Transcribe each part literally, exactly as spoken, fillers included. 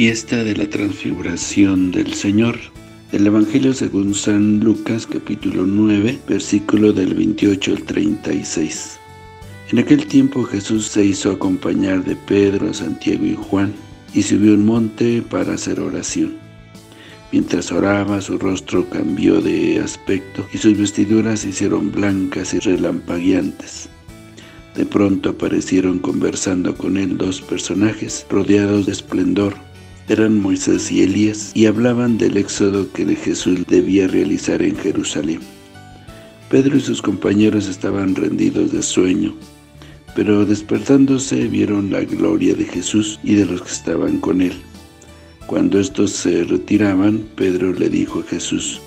fiesta de la Transfiguración del Señor. Del Evangelio según San Lucas, capítulo nueve, versículo del veintiocho al treinta y seis. En aquel tiempo Jesús se hizo acompañar de Pedro, Santiago y Juan, y subió un monte para hacer oración. Mientras oraba, su rostro cambió de aspecto, y sus vestiduras se hicieron blancas y relampagueantes. De pronto aparecieron conversando con él dos personajes, rodeados de esplendor. Eran Moisés y Elías, y hablaban del éxodo que Jesús debía realizar en Jerusalén. Pedro y sus compañeros estaban rendidos de sueño, pero despertándose vieron la gloria de Jesús y de los que estaban con él. Cuando estos se retiraban, Pedro le dijo a Jesús: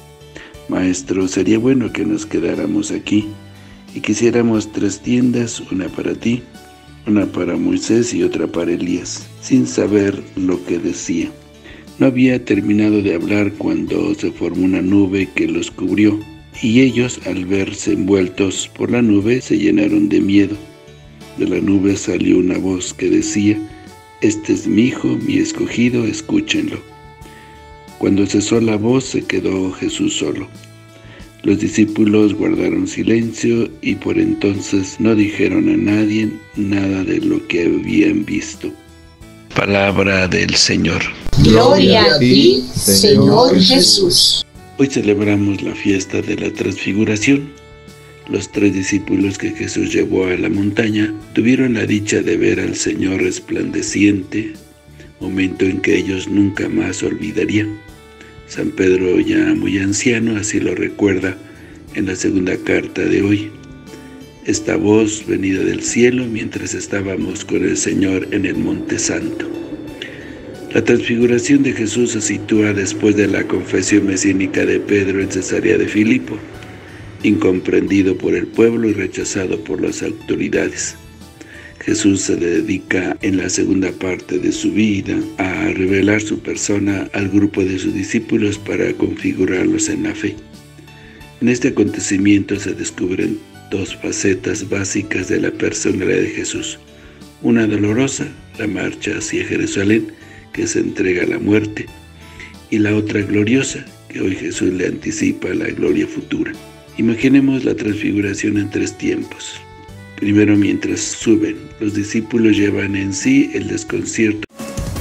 «Maestro, sería bueno que nos quedáramos aquí, y quisiéramos tres tiendas, una para ti, una para Moisés y otra para Elías», sin saber lo que decía. No había terminado de hablar cuando se formó una nube que los cubrió, y ellos, al verse envueltos por la nube, se llenaron de miedo. De la nube salió una voz que decía: «Este es mi Hijo, mi escogido, escúchenlo». Cuando cesó la voz, se quedó Jesús solo. Los discípulos guardaron silencio, y por entonces no dijeron a nadie nada de lo que habían visto. Palabra del Señor. Gloria a ti, Señor Jesús. Hoy celebramos la fiesta de la Transfiguración. Los tres discípulos que Jesús llevó a la montaña tuvieron la dicha de ver al Señor resplandeciente, momento en que ellos nunca más olvidarían. San Pedro, ya muy anciano, así lo recuerda en la segunda carta de hoy. Esta voz venida del cielo mientras estábamos con el Señor en el Monte Santo. La transfiguración de Jesús se sitúa después de la confesión mesiánica de Pedro en Cesarea de Filipo, incomprendido por el pueblo y rechazado por las autoridades. Jesús se dedica en la segunda parte de su vida a revelar su persona al grupo de sus discípulos para configurarlos en la fe. En este acontecimiento se descubren dos facetas básicas de la personalidad de Jesús. Una dolorosa, la marcha hacia Jerusalén, que se entrega a la muerte, y la otra gloriosa, que hoy Jesús le anticipa la gloria futura. Imaginemos la transfiguración en tres tiempos. Primero, mientras suben, los discípulos llevan en sí el desconcierto.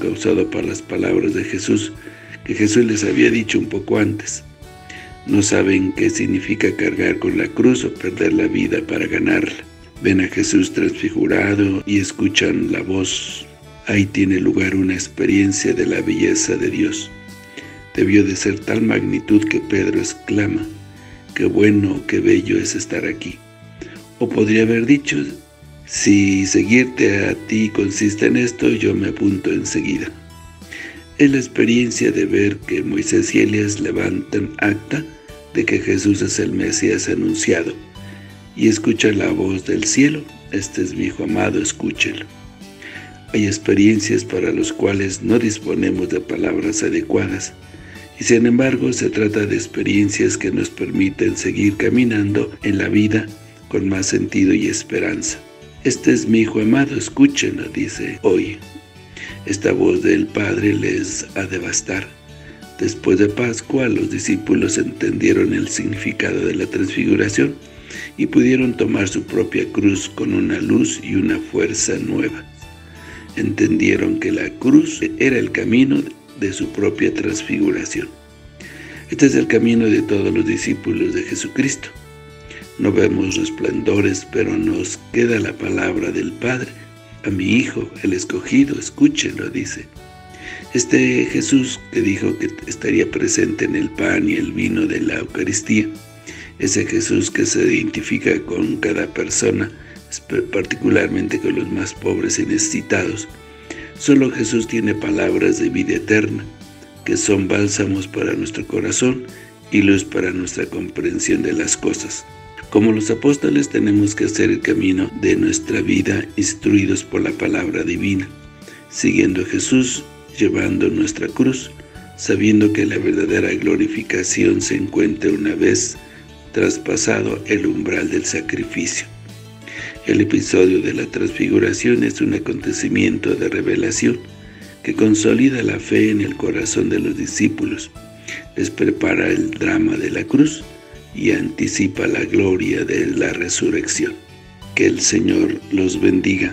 Causado por las palabras de Jesús, que Jesús les había dicho un poco antes. No saben qué significa cargar con la cruz o perder la vida para ganarla. Ven a Jesús transfigurado y escuchan la voz. Ahí tiene lugar una experiencia de la belleza de Dios. Debió de ser tal magnitud que Pedro exclama: «Qué bueno, qué bello es estar aquí». O podría haber dicho: «Si seguirte a ti consiste en esto, yo me apunto enseguida». Es la experiencia de ver que Moisés y Elías levantan acta de que Jesús es el Mesías anunciado, y escucha la voz del cielo: «Este es mi Hijo amado, escúchelo». Hay experiencias para las cuales no disponemos de palabras adecuadas, y sin embargo se trata de experiencias que nos permiten seguir caminando en la vida con más sentido y esperanza. «Este es mi Hijo amado, escúchenlo», dice hoy. Esta voz del Padre les ha de bastar. Después de Pascua, los discípulos entendieron el significado de la transfiguración y pudieron tomar su propia cruz con una luz y una fuerza nueva. Entendieron que la cruz era el camino de su propia transfiguración. Este es el camino de todos los discípulos de Jesucristo. No vemos resplandores, pero nos queda la palabra del Padre: «A mi Hijo, el escogido, escúchenlo», dice. Este Jesús que dijo que estaría presente en el pan y el vino de la Eucaristía, ese Jesús que se identifica con cada persona, particularmente con los más pobres y necesitados, Solo Jesús tiene palabras de vida eterna, que son bálsamos para nuestro corazón y luz para nuestra comprensión de las cosas. Como los apóstoles tenemos que hacer el camino de nuestra vida instruidos por la palabra divina, siguiendo a Jesús, llevando nuestra cruz, sabiendo que la verdadera glorificación se encuentra una vez traspasado el umbral del sacrificio. El episodio de la Transfiguración es un acontecimiento de revelación que consolida la fe en el corazón de los discípulos, les prepara el drama de la cruz y anticipa la gloria de la resurrección. Que el Señor los bendiga.